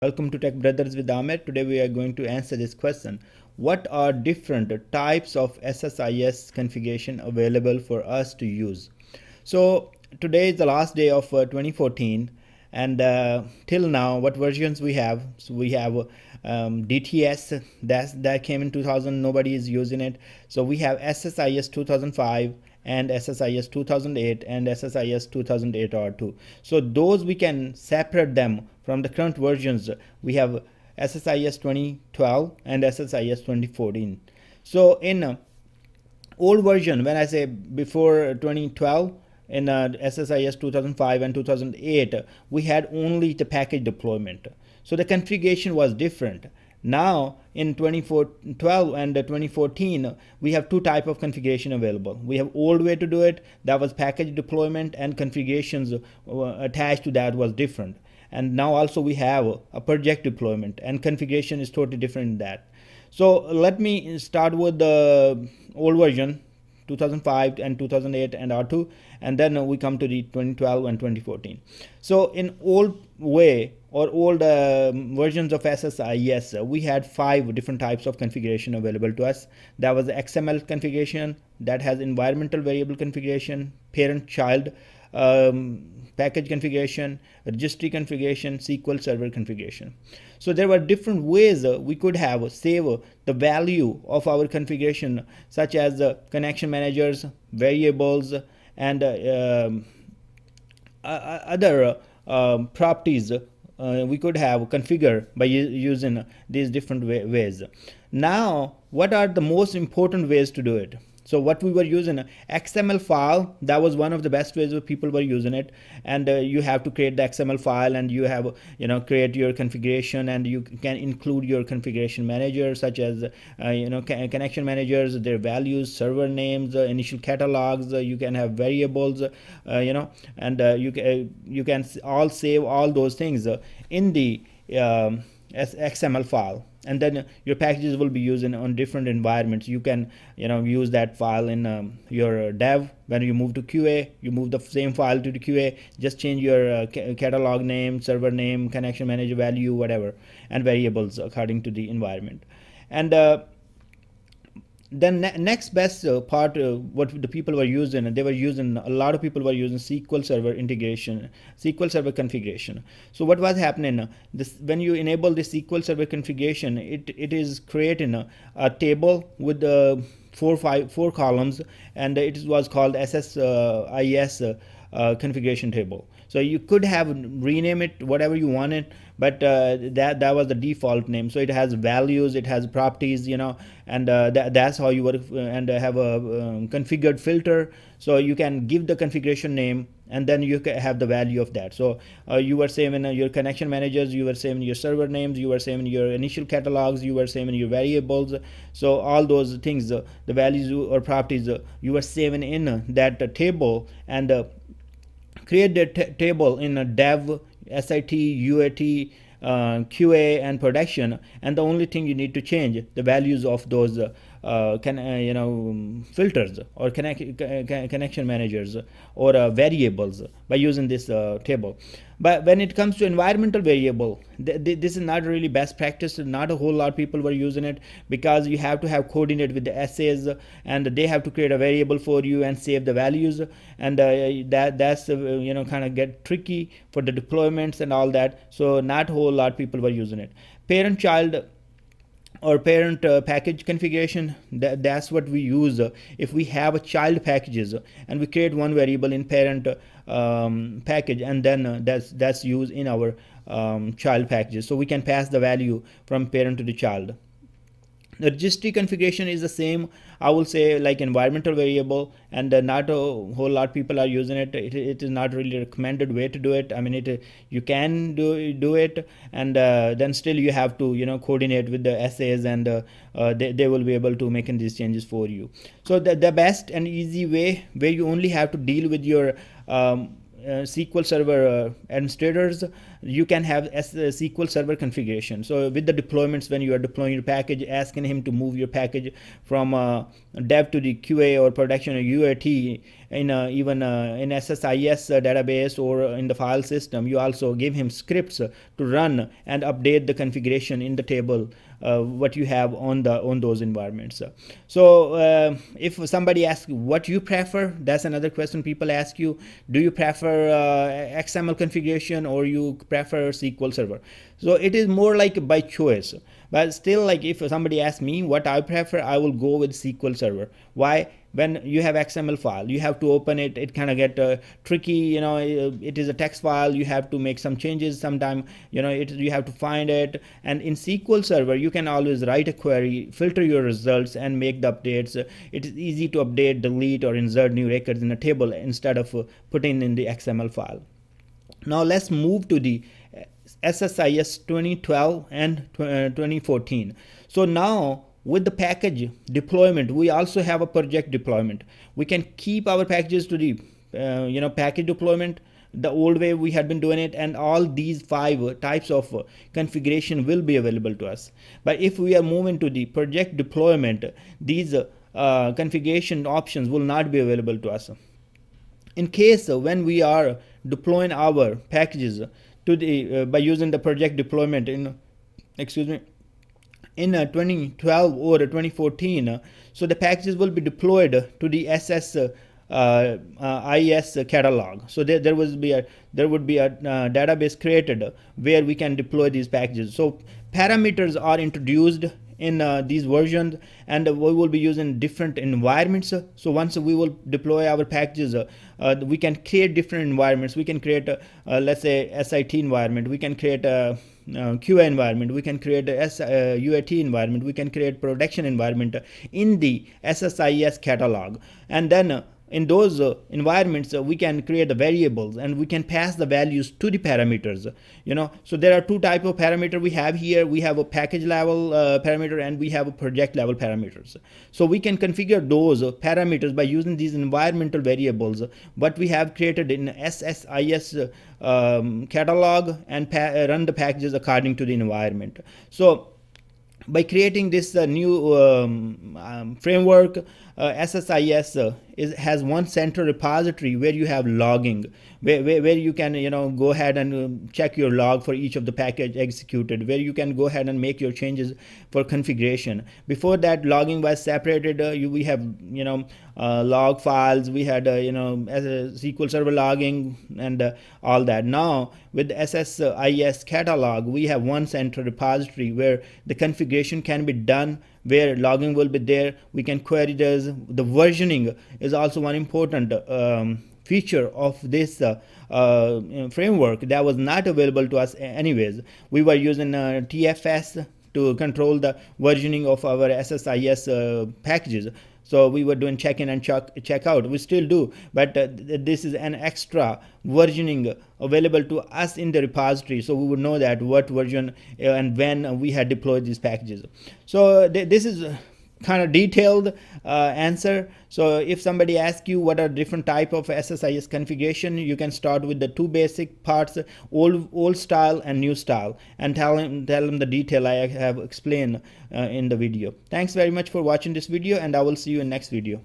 Welcome to Tech Brothers with Ahmed. Today we are going to answer this question. What are different types of SSIS configuration available for us to use? So today is the last day of 2014, and till now what versions we have. So we have DTS that came in 2000, nobody is using it. So we have SSIS 2005 and SSIS 2008 and SSIS 2008R2. So those we can separate them from the current versions. We have SSIS 2012 and SSIS 2014. So in old version, when I say before 2012, in SSIS 2005 and 2008, we had only the package deployment. So the configuration was different. Now in 2012 and 2014, we have two types of configuration available. We have old way to do it, that was package deployment, and configurations attached to that was different. And now also we have a project deployment, and configuration is totally different than that. So let me start with the old version, 2005 and 2008 and R2, and then we come to the 2012 and 2014. So in old way or old versions of SSIS, we had five different types of configuration available to us. That was the XML configuration, that has environmental variable configuration, parent-child package configuration, registry configuration, SQL Server configuration. So there were different ways we could have save the value of our configuration, such as connection managers, variables, and other properties we could have configured by using these different ways. Now, what are the most important ways to do it? So what we were using, XML file, that was one of the best ways where people were using it. And you have to create the XML file, and you have, create your configuration, and you can include your configuration manager, such as, connection managers, their values, server names, initial catalogs. You can have variables, and you can all save all those things in the XML file. And then your packages will be used on different environments. You can use that file in your dev. When you move to QA, you move the same file to the QA, just change your catalog name, server name, connection manager value, whatever, and variables according to the environment. And then next best part, what the people were using, a lot of people were using SQL Server integration, SQL Server configuration. So what was happening, when you enable the SQL Server configuration, it is creating a table with four columns, and it was called SSIS configuration table. So you could have rename it whatever you wanted, but that was the default name. So it has values, it has properties, and that's how you work, and have a configured filter. So you can give the configuration name, and then you have the value of that. So you were saving your connection managers, you were saving your server names, you were saving your initial catalogs, you were saving your variables. So all those things, the values or properties, you were saving in that table, and create that table in a dev, SIT, UAT, QA, and production, and the only thing you need to change the values of those filters or connection managers or variables by using this table. But when it comes to environmental variable, this is not really best practice. Not a whole lot of people were using it, because you have to have coordinate with the essays, and they have to create a variable for you and save the values, and that's kind of get tricky for the deployments and all that. So not a whole lot of people were using it. Parent-child or parent package configuration, that's what we use if we have a child packages, and we create one variable in parent package, and then that's used in our child packages. So we can pass the value from parent to the child. The registry configuration is the same, I will say, like environmental variable, and not a whole lot of people are using it. It is not really a recommended way to do it. I mean, you can do it, and then still you have to coordinate with the essays, and they will be able to make these changes for you. So the best and easy way, where you only have to deal with your SQL Server administrators, you can have SQL Server configuration. So with the deployments, when you are deploying your package, asking him to move your package from dev to the QA or production or UAT, in even in SSIS database or in the file system. You also give him scripts to run and update the configuration in the table, what you have on the those environments. So if somebody asks what you prefer, that's another question people ask you. Do you prefer XML configuration or you prefer SQL Server? So it is more like by choice. But still, like if somebody asks me what I prefer, I will go with SQL Server. Why? When you have XML file, you have to open it. It kind of get tricky, you know. It is a text file. You have to make some changes sometime. You know, you have to find it. And in SQL Server, you can always write a query, filter your results, and make the updates. It is easy to update, delete, or insert new records in a table instead of putting in the XML file. Now let's move to the SSIS 2012 and 2014. So now, with the package deployment, we also have a project deployment. We can keep our packages to the you know, package deployment the old way we had been doing it, and all these 5 types of configuration will be available to us. But if we are moving to the project deployment, these configuration options will not be available to us. In case when we are deploying our packages to the by using the project deployment in, excuse me, in 2012 or 2014, so the packages will be deployed to the SSIS catalog. So there would be a database created where we can deploy these packages. So parameters are introduced in these versions, and we will be using different environments. So once we will deploy our packages, we can create different environments. We can create let's say SIT environment, we can create a QA environment, we can create a UAT environment, we can create production environment in the SSIS catalog. And then in those environments, we can create the variables and we can pass the values to the parameters, you know. So there are 2 types of parameter we have here. We have a package level parameter and we have a project level parameters. So we can configure those parameters by using these environmental variables what we have created in SSIS catalog, and run the packages according to the environment. So by creating this new framework, SSIS has one central repository where you have logging, where you can, you know, go ahead and check your log for each of the package executed, where you can go ahead and make your changes for configuration. Before that, logging was separated. We have, you know, log files. We had, you know, as a SQL Server logging and all that. Now with SSIS catalog, we have one central repository where the configuration can be done, where logging will be there. We can query this. The versioning is also one important feature of this framework that was not available to us anyways. We were using TFS to control the versioning of our SSIS packages. So we were doing check-in and check-out. We still do, but this is an extra versioning available to us in the repository, so we would know that what version and when we had deployed these packages. So this is kind of detailed answer. So if somebody asks you what are different type of SSIS configuration, you can start with the 2 basic parts, old style and new style, and tell them the detail I have explained in the video. Thanks very much for watching this video, and I will see you in next video.